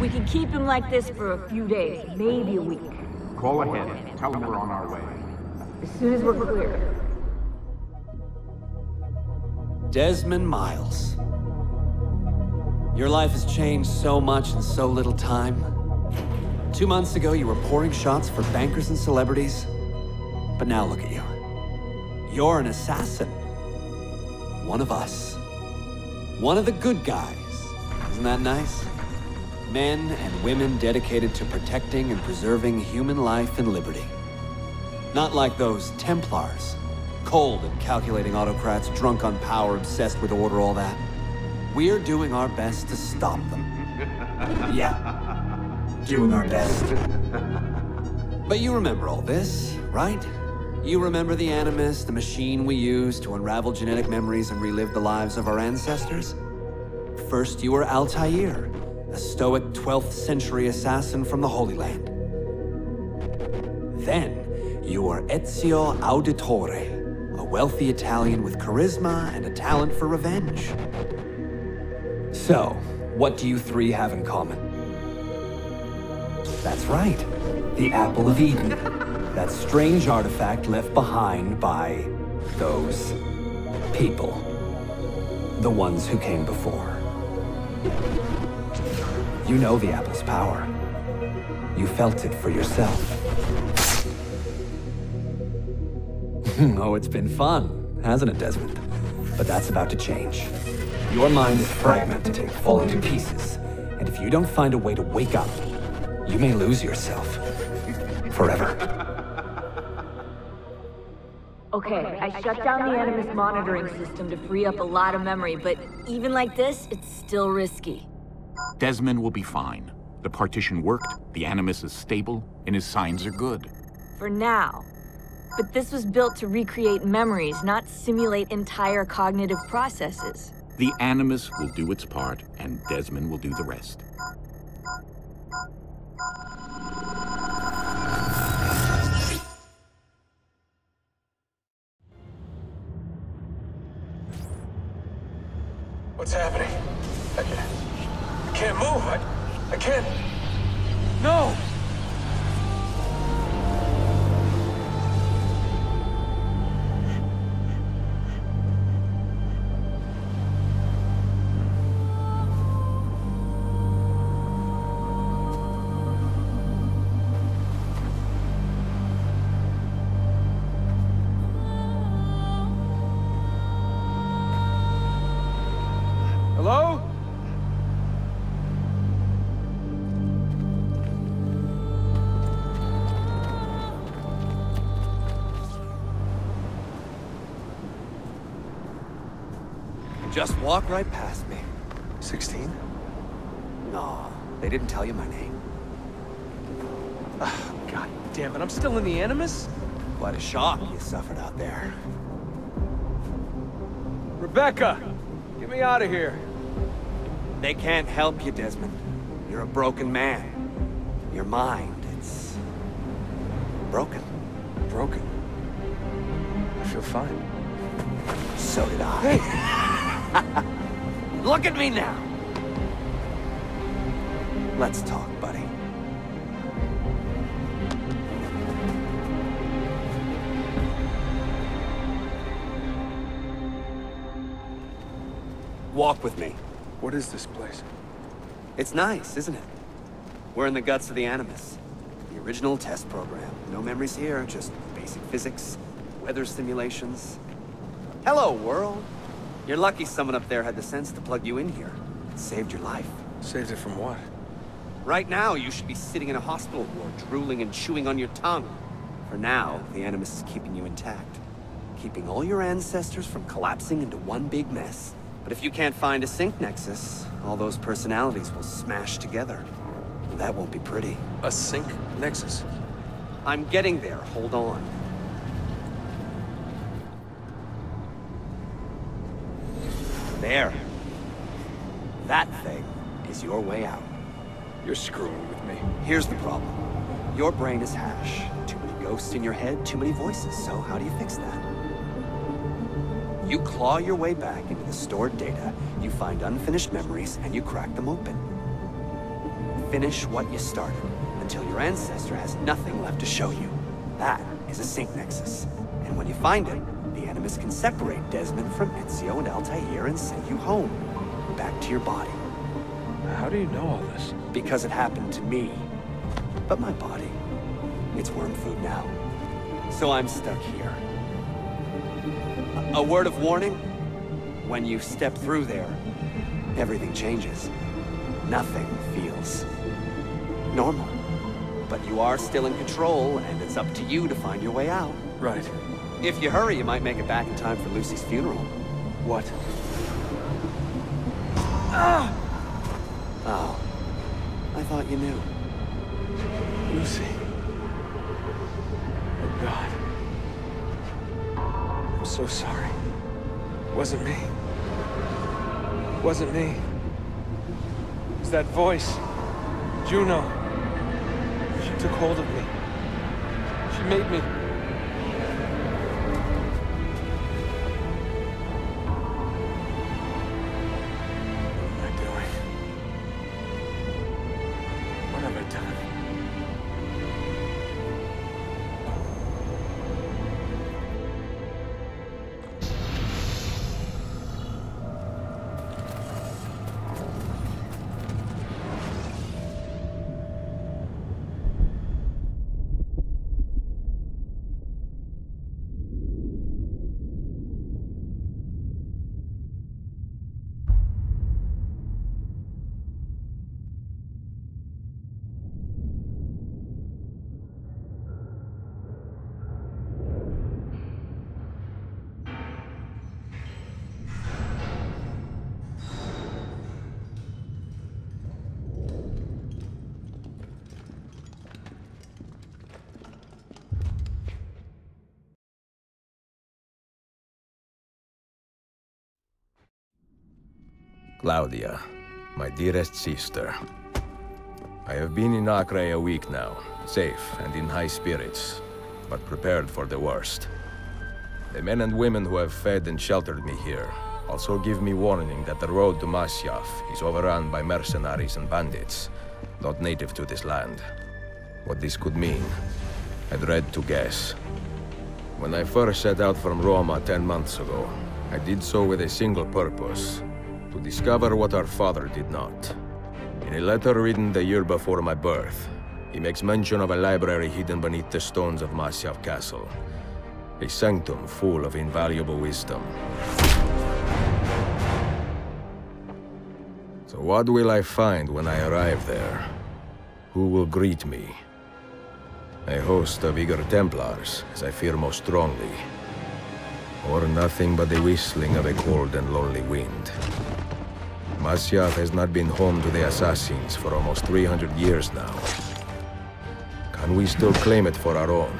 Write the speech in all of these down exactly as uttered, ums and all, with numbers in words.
We can keep him like this for a few days, maybe a week. Call ahead. Tell him we're on our way. As soon as we're clear. Desmond Miles. Your life has changed so much in so little time. Two months ago, you were pouring shots for bankers and celebrities. But now look at you. You're an assassin. One of us. One of the good guys. Isn't that nice? Men and women dedicated to protecting and preserving human life and liberty. Not like those Templars. Cold and calculating autocrats, drunk on power, obsessed with order, all that. We're doing our best to stop them. Yeah. Doing our best. But you remember all this, right? You remember the Animus, the machine we used to unravel genetic memories and relive the lives of our ancestors? First, you were Altair, a stoic twelfth century assassin from the Holy Land. Then, you were Ezio Auditore, a wealthy Italian with charisma and a talent for revenge. So, what do you three have in common? That's right, the Apple of Eden. That strange artifact left behind by those people. The ones who came before. You know the Apple's power. You felt it for yourself. Oh, it's been fun, hasn't it, Desmond? But that's about to change. Your mind is fragmented and falling to pieces, and if you don't find a way to wake up, you may lose yourself. Forever. Okay, I shut down the Animus monitoring system to free up a lot of memory, but even like this, it's still risky. Desmond will be fine. The partition worked, the Animus is stable, and his signs are good. For now. But this was built to recreate memories, not simulate entire cognitive processes. The Animus will do its part, and Desmond will do the rest. What's happening? I can't, I can't move. I, I can't. No! Just walk right past me. sixteen? No, they didn't tell you my name. Oh, God damn it, I'm still in the Animus? What a shock you suffered out there. Rebecca! Get me out of here! They can't help you, Desmond. You're a broken man. Your mind, it's... broken. Broken? I feel fine. So did I. Hey. Look at me now! Let's talk, buddy. Walk with me. What is this place? It's nice, isn't it? We're in the guts of the Animus. The original test program. No memories here, just basic physics, weather simulations. Hello, world! You're lucky someone up there had the sense to plug you in here. It saved your life. Saved it from what? Right now, you should be sitting in a hospital ward, drooling and chewing on your tongue. For now, the Animus is keeping you intact. Keeping all your ancestors from collapsing into one big mess. But if you can't find a Sync Nexus, all those personalities will smash together. And that won't be pretty. A Sync Nexus? I'm getting there. Hold on. There. That thing is your way out. You're screwing with me. Here's the problem. Your brain is hash. Too many ghosts in your head, too many voices. So how do you fix that? You claw your way back into the stored data, you find unfinished memories, and you crack them open. Finish what you started, until your ancestor has nothing left to show you. That is a Sync Nexus. And when you find it, the Animus can separate Desmond from Ezio and Altair and send you home, back to your body. How do you know all this? Because it happened to me. But my body, it's worm food now. So I'm stuck here. A, a word of warning? When you step through there, everything changes. Nothing feels normal. But you are still in control, and it's up to you to find your way out. Right. If you hurry, you might make it back in time for Lucy's funeral. What? Ah! Oh. I thought you knew. Lucy. Oh, God. I'm so sorry. Wasn't me. Wasn't me. It's that voice. Juno. She took hold of me. She made me... Claudia, my dearest sister. I have been in Acre a week now, safe and in high spirits, but prepared for the worst. The men and women who have fed and sheltered me here also give me warning that the road to Masyaf is overrun by mercenaries and bandits, not native to this land. What this could mean, I dread to guess. When I first set out from Roma ten months ago, I did so with a single purpose: to discover what our father did not. In a letter written the year before my birth, he makes mention of a library hidden beneath the stones of Masyaf Castle, a sanctum full of invaluable wisdom. So what will I find when I arrive there? Who will greet me? A host of eager Templars, as I fear most strongly, or nothing but the whistling of a cold and lonely wind. Masyaf has not been home to the assassins for almost three hundred years now. Can we still claim it for our own?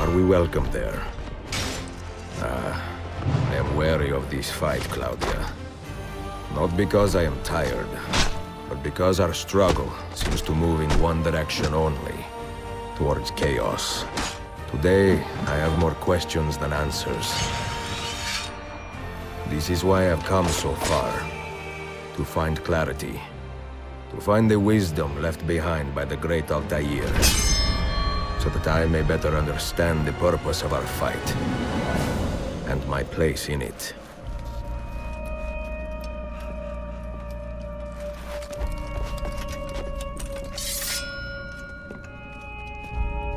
Are we welcome there? Ah, I am wary of this fight, Claudia. Not because I am tired, but because our struggle seems to move in one direction only, towards chaos. Today, I have more questions than answers. This is why I've come so far. To find clarity. To find the wisdom left behind by the great Altair. So that I may better understand the purpose of our fight. And my place in it.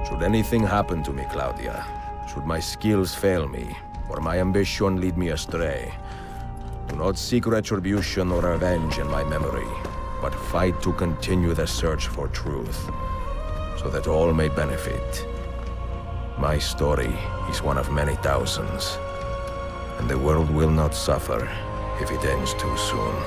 Should anything happen to me, Claudia, should my skills fail me, or my ambition lead me astray, do not seek retribution or revenge in my memory, but fight to continue the search for truth, so that all may benefit. My story is one of many thousands, and the world will not suffer if it ends too soon.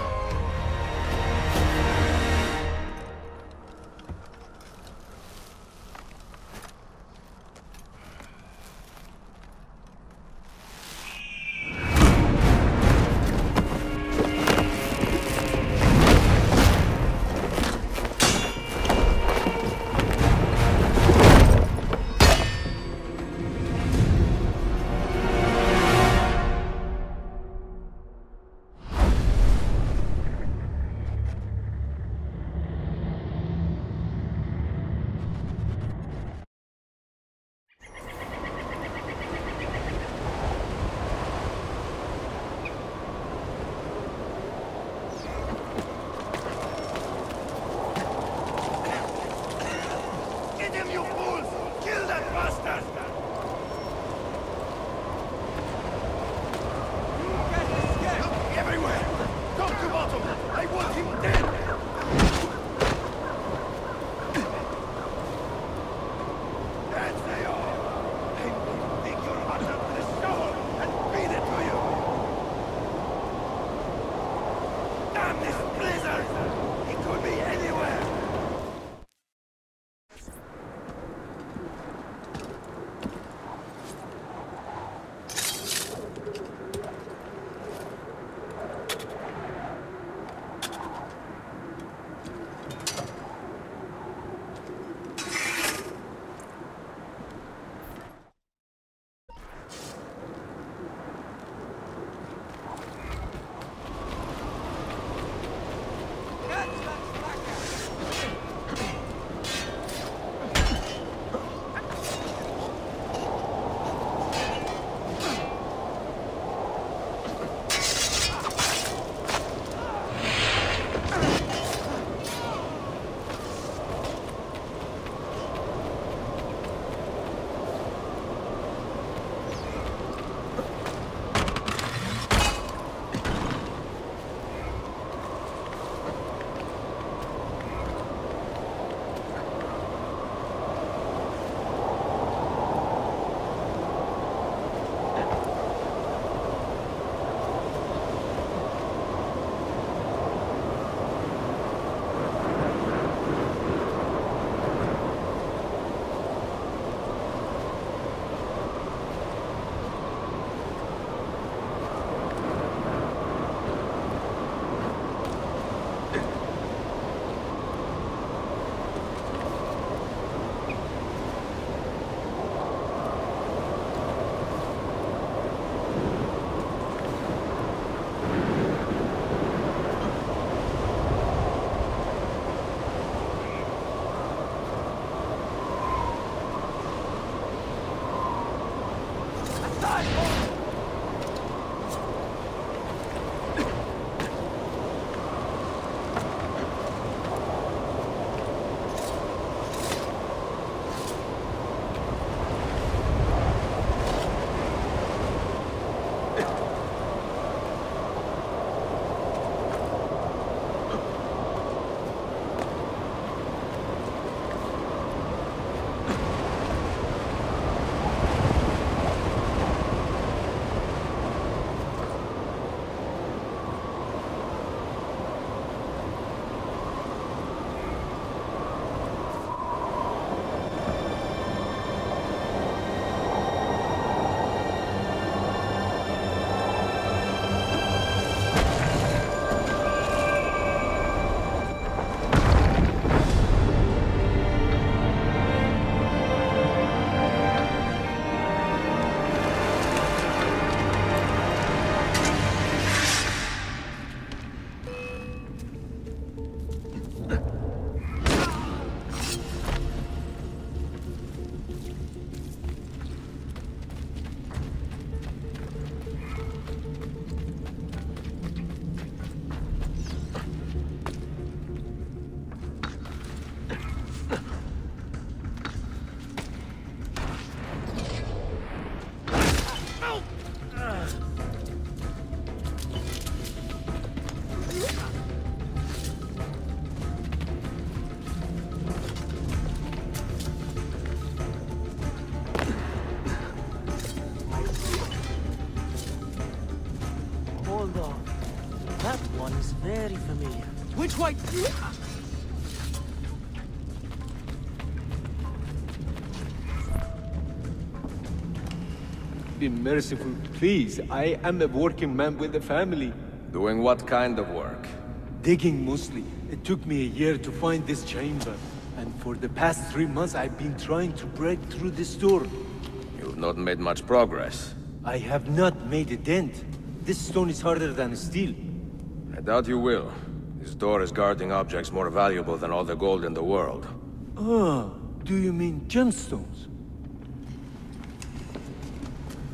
quite... Be merciful, please. I am a working man with a family. Doing what kind of work? Digging mostly. It took me a year to find this chamber. And for the past three months I've been trying to break through this door. You've not made much progress. I have not made a dent. This stone is harder than steel. I doubt you will. This door is guarding objects more valuable than all the gold in the world. Oh, do you mean gemstones?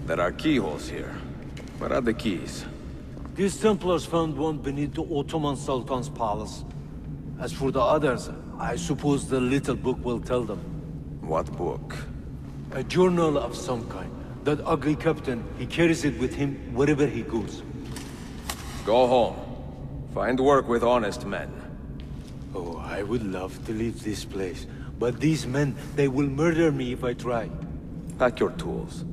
There are keyholes here. Where are the keys? These Templars found one beneath the Ottoman Sultan's palace. As for the others, I suppose the little book will tell them. What book? A journal of some kind. That ugly captain, he carries it with him wherever he goes. Go home. Find work with honest men. Oh, I would love to leave this place. But these men, they will murder me if I try. Pack your tools.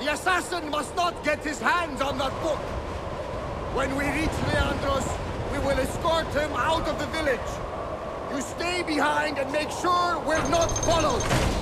The assassin must not get his hands on that book! When we reach Leandros, we will escort him out of the village. You stay behind and make sure we're not followed!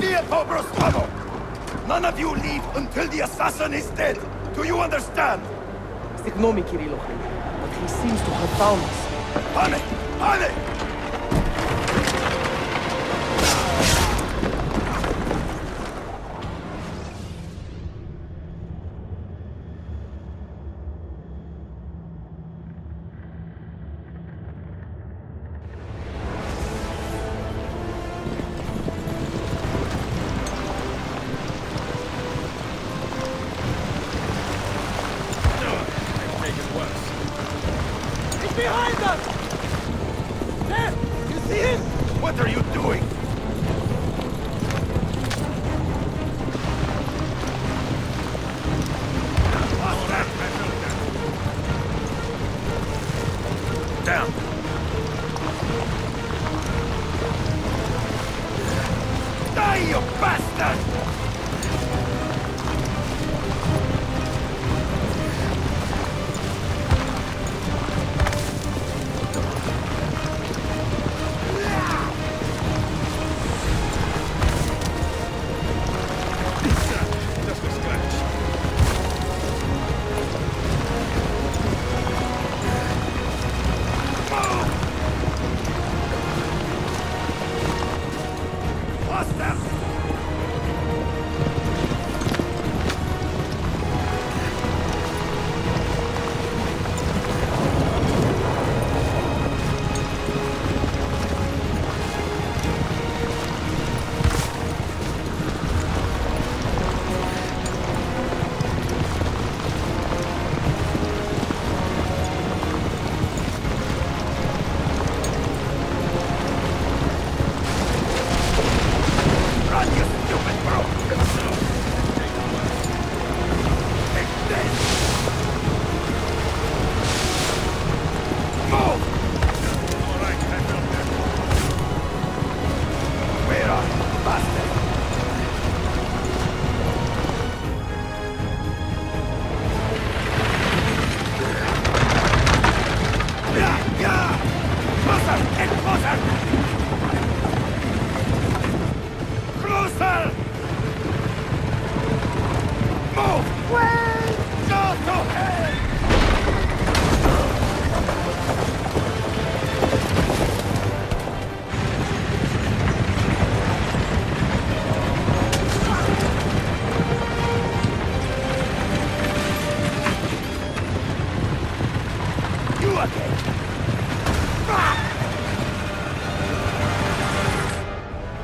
Be a Pobros Pavo! None of you leave until the assassin is dead! Do you understand? Ignore me, Kirilohan, but he seems to have found us. Pane! Pane!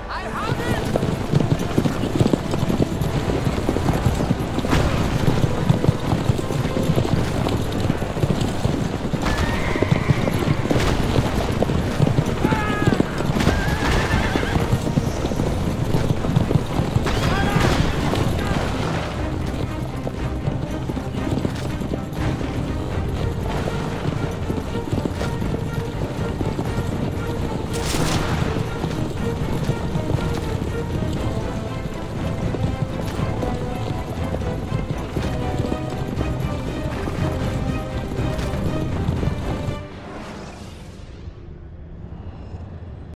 I have